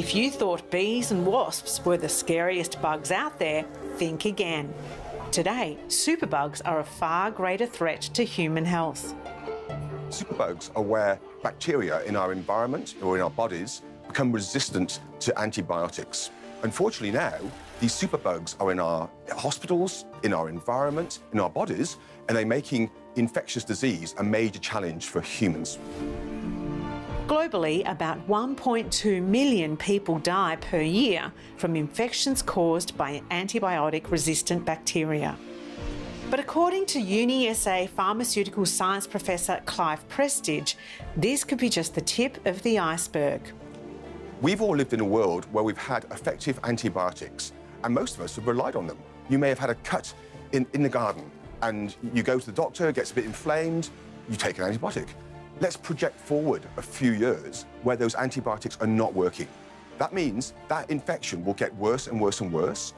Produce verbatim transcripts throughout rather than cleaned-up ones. If you thought bees and wasps were the scariest bugs out there, think again. Today, superbugs are a far greater threat to human health. Superbugs are where bacteria in our environment or in our bodies become resistant to antibiotics. Unfortunately now, these superbugs are in our hospitals, in our environment, in our bodies, and they're making infectious disease a major challenge for humans. Globally, about one point two million people die per year from infections caused by antibiotic-resistant bacteria. But according to UniSA pharmaceutical science professor Clive Prestidge, this could be just the tip of the iceberg. We've all lived in a world where we've had effective antibiotics, and most of us have relied on them. You may have had a cut in, in the garden, and you go to the doctor, it gets a bit inflamed, you take an antibiotic. Let's project forward a few years where those antibiotics are not working. That means that infection will get worse and worse and worse,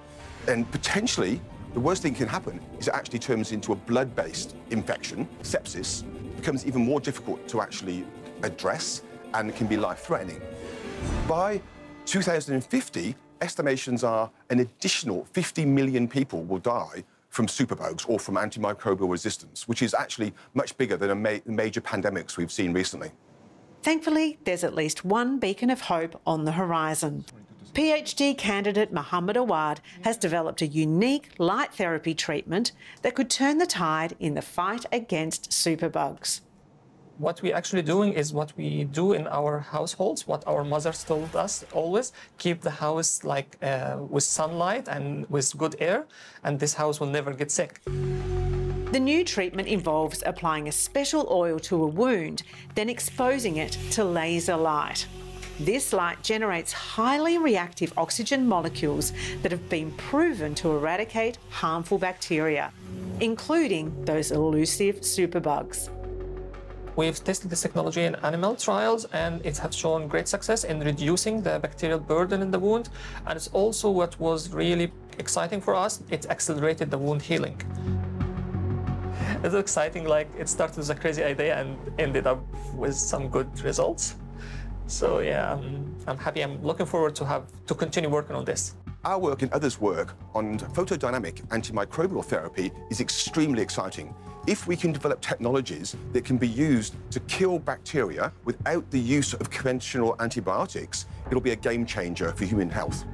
and potentially the worst thing that can happen is it actually turns into a blood-based infection, sepsis. It becomes even more difficult to actually address, and it can be life-threatening. By two thousand fifty, estimations are an additional fifty million people will die from superbugs or from antimicrobial resistance, which is actually much bigger than a ma major pandemics we've seen recently. Thankfully, there's at least one beacon of hope on the horizon. PhD candidate Muhammed Awad has developed a unique light therapy treatment that could turn the tide in the fight against superbugs. What we're actually doing is what we do in our households, what our mothers told us always: keep the house like uh, with sunlight and with good air, and this house will never get sick. The new treatment involves applying a special oil to a wound, then exposing it to laser light. This light generates highly reactive oxygen molecules that have been proven to eradicate harmful bacteria, including those elusive superbugs. We've tested this technology in animal trials, and it has shown great success in reducing the bacterial burden in the wound. And it's also what was really exciting for us, it accelerated the wound healing. It's exciting, like it started as a crazy idea and ended up with some good results. So yeah, I'm, I'm happy. I'm looking forward to have to continue working on this. Our work and others' work on photodynamic antimicrobial therapy is extremely exciting. If we can develop technologies that can be used to kill bacteria without the use of conventional antibiotics, it'll be a game changer for human health.